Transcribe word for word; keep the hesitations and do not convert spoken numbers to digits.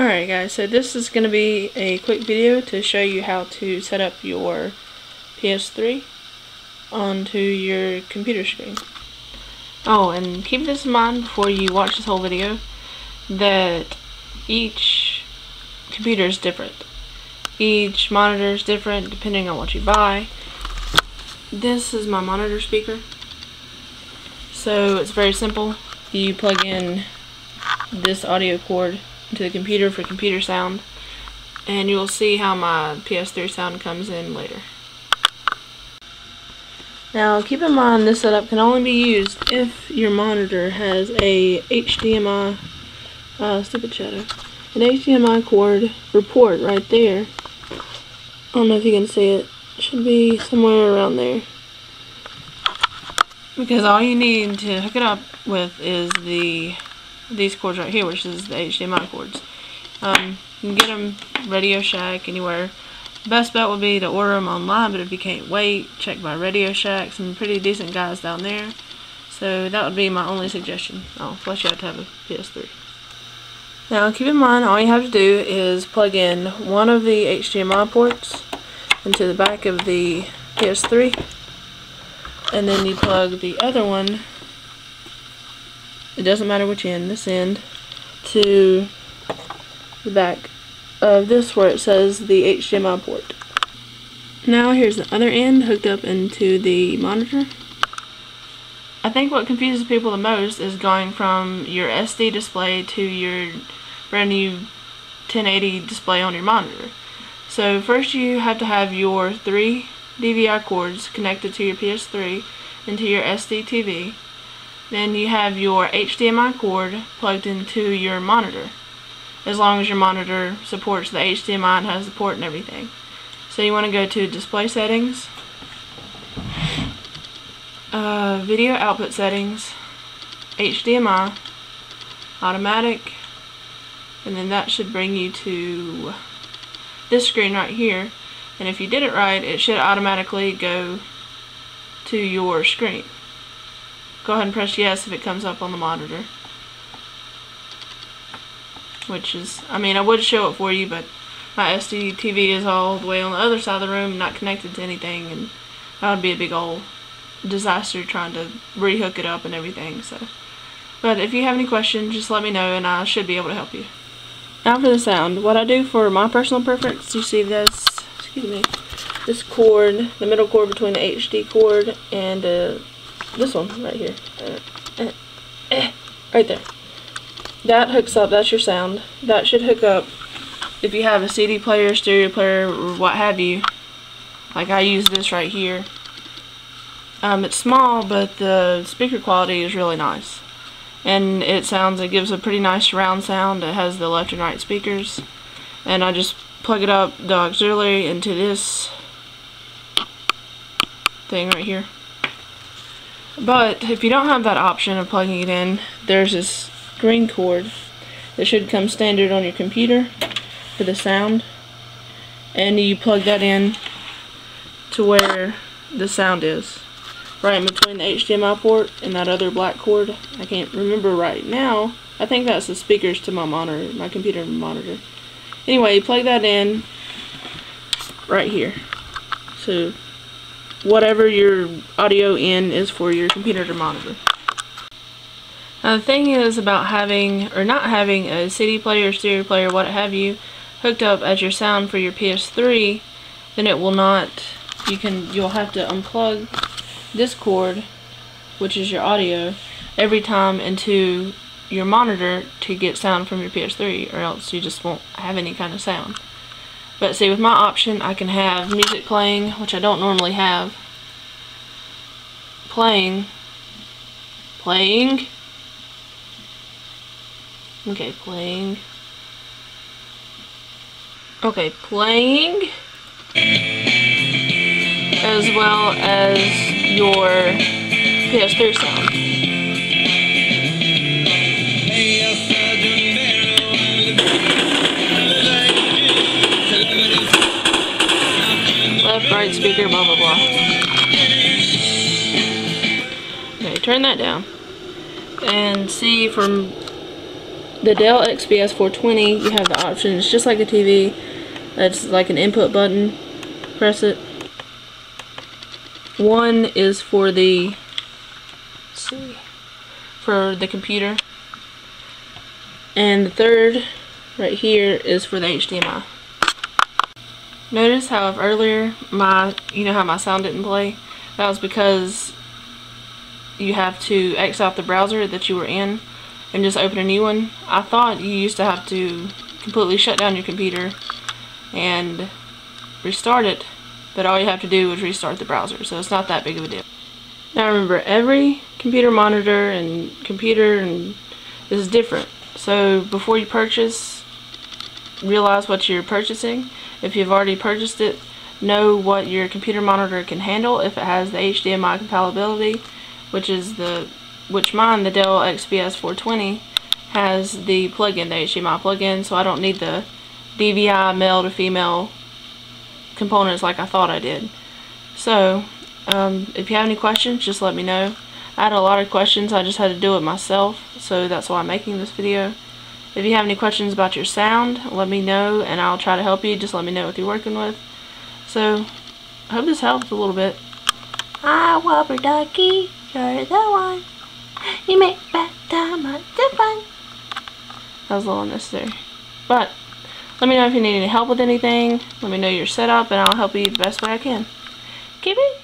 Alright guys, so this is going to be a quick video to show you how to set up your P S three onto your computer screen. Oh, and keep this in mind before you watch this whole video, that each computer is different. Each monitor is different depending on what you buy. This is my monitor speaker. So it's very simple. You plug in this audio cord into the computer for computer sound, and you'll see how my P S three sound comes in later. Now keep in mind this setup can only be used if your monitor has a H D M I uh, stupid shadow an H D M I cord report right there. I don't know if you can see it. It should be somewhere around there, because all you need to hook it up with is the these cords right here, which is the H D M I cords. Um, you can get them Radio Shack, anywhere. Best bet would be to order them online, but if you can't wait, check by Radio Shack. Some pretty decent guys down there. So that would be my only suggestion. Oh, plus you have to have a P S three. Now keep in mind, all you have to do is plug in one of the H D M I ports into the back of the P S three, and then you plug the other one, it doesn't matter which end, this end, to the back of this where it says the H D M I port. Now here's the other end hooked up into the monitor. I think what confuses people the most is going from your S D display to your brand new ten eighty display on your monitor. So first you have to have your three D V I cords connected to your P S three and to your S D T V. Then you have your H D M I cord plugged into your monitor, as long as your monitor supports the H D M I and has the port and everything. So you want to go to Display Settings, uh, Video Output Settings, H D M I, Automatic, and then that should bring you to this screen right here. And if you did it right, it should automatically go to your screen. Go ahead and press yes if it comes up on the monitor. Which is, I mean, I would show it for you, but my S D T V is all the way on the other side of the room, not connected to anything, and that would be a big old disaster trying to rehook it up and everything. So, but if you have any questions, just let me know, and I should be able to help you. Now for the sound. What I do for my personal preference, you see this, excuse me, this cord, the middle cord between the H D cord and the this one right here, uh, uh, eh, right there, that hooks up, that's your sound. That should hook up if you have a C D player, stereo player, or what have you. Like I use this right here. Um, it's small, but the speaker quality is really nice, and it sounds, it gives a pretty nice surround sound. It has the left and right speakers, and I just plug it up, the auxiliary, into this thing right here. But if you don't have that option of plugging it in, there's this green cord that should come standard on your computer for the sound, and you plug that in to where the sound is, right in between the H D M I port and that other black cord. I can't remember right now. I think that's the speakers to my monitor, my computer monitor. Anyway, you plug that in right here. So whatever your audio in is for your computer to monitor. Now the thing is about having or not having a C D player, stereo player, what have you, hooked up as your sound for your P S three, then it will not, you can, you'll have to unplug this cord, which is your audio, every time into your monitor to get sound from your P S three, or else you just won't have any kind of sound. But see, with my option, I can have music playing, which I don't normally have. Playing. Playing. Okay, playing. Okay, playing. As well as your P S three sound. Right speaker, blah blah blah. Okay, turn that down and see from the Dell X P S four twenty, you have the option. It's just like a T V. It's like an input button. Press it. One is for the let's see, for the computer, and the third right here is for the H D M I. Notice how if earlier my you know how my sound didn't play? That was because you have to X out the browser that you were in and just open a new one. I thought you used to have to completely shut down your computer and restart it, but all you have to do is restart the browser, so it's not that big of a deal. Now remember, every computer monitor and computer and is different, so before you purchase, realize what you're purchasing. If you've already purchased it, know what your computer monitor can handle, if it has the H D M I compatibility, which is the which mine, the Dell X P S four twenty, has the plug-in, the H D M I plug-in, so I don't need the D V I male to female components like I thought I did. So um, if you have any questions, just let me know. I had a lot of questions, I just had to do it myself, so that's why I'm making this video. If you have any questions about your sound, let me know and I'll try to help you. Just let me know what you're working with. So I hope this helps a little bit. Hi, Whopper Ducky, you're the one. You make bad time much fun. That was a little unnecessary. But let me know if you need any help with anything. Let me know your setup and I'll help you the best way I can. Keep it.